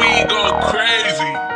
we go crazy.